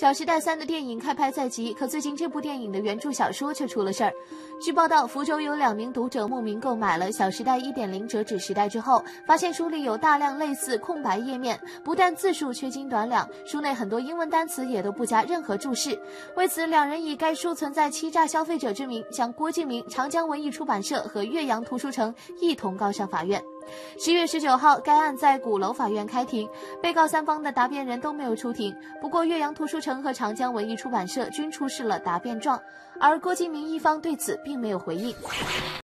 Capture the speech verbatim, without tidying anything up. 小时代三》的电影开拍在即，可最近这部电影的原著小说却出了事儿。据报道，福州有两名读者慕名购买了《小时代 一点零 折纸时代》之后，发现书里有大量类似空白页面，不但字数缺斤短两，书内很多英文单词也都不加任何注释。为此，两人以该书存在欺诈消费者之名，向郭敬明、长江文艺出版社和岳阳图书城一同告上法院。 十月十九号，该案在鼓楼法院开庭，被告三方的答辩人都没有出庭。不过，岳阳图书城和长江文艺出版社均出示了答辩状，而郭敬明一方对此并没有回应。